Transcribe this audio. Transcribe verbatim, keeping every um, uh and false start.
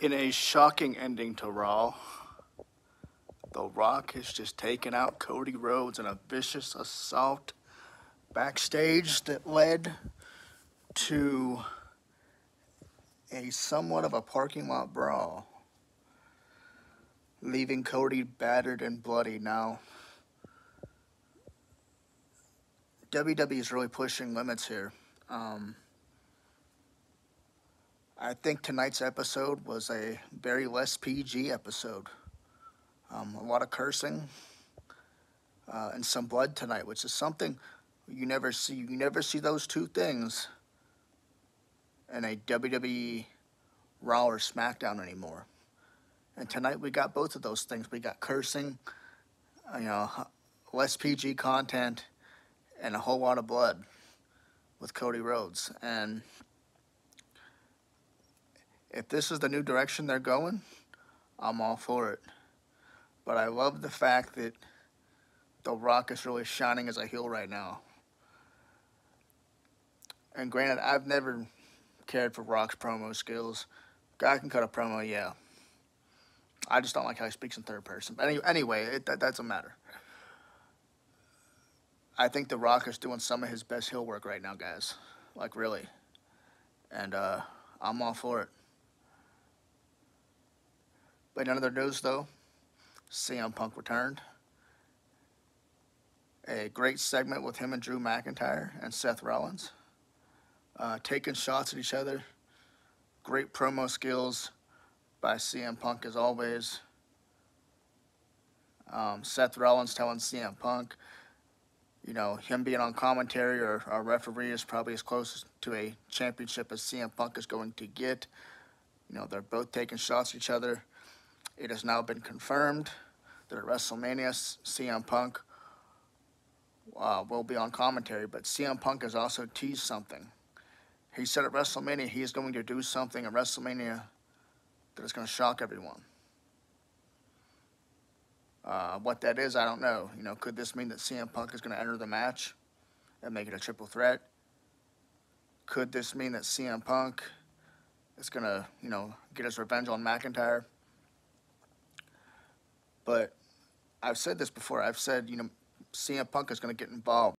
In a shocking ending to Raw, The Rock has just taken out Cody Rhodes in a vicious assault backstage that led to a somewhat of a parking lot brawl, leaving Cody battered and bloody. Now, W W E is really pushing limits here. Um, I think tonight's episode was a very less P G episode. Um, a lot of cursing uh, and some blood tonight, which is something you never see. You never see those two things in a W W E Raw or SmackDown anymore. And tonight we got both of those things. We got cursing, you know, less P G content, and a whole lot of blood with Cody Rhodes. And if this is the new direction they're going, I'm all for it. But I love the fact that The Rock is really shining as a heel right now. And granted, I've never cared for Rock's promo skills. Guy can cut a promo, yeah. I just don't like how he speaks in third person. But any, anyway, it, that, that's a matter. I think The Rock is doing some of his best heel work right now, guys. Like, really. And uh, I'm all for it. But in other news, though, C M Punk returned. A great segment with him and Drew McIntyre and Seth Rollins. Uh, taking shots at each other. Great promo skills by C M Punk as always. Um, Seth Rollins telling C M Punk, you know, him being on commentary or a referee is probably as close to a championship as C M Punk is going to get. You know, they're both taking shots at each other. It has now been confirmed that at WrestleMania, C M Punk uh, will be on commentary, but C M Punk has also teased something. He said at WrestleMania he is going to do something at WrestleMania that is going to shock everyone. Uh, what that is, I don't know. You know, could this mean that C M Punk is going to enter the match and make it a triple threat? Could this mean that C M Punk is going to, you know, get his revenge on McIntyre? But I've said this before. I've said, you know, C M Punk is going to get involved.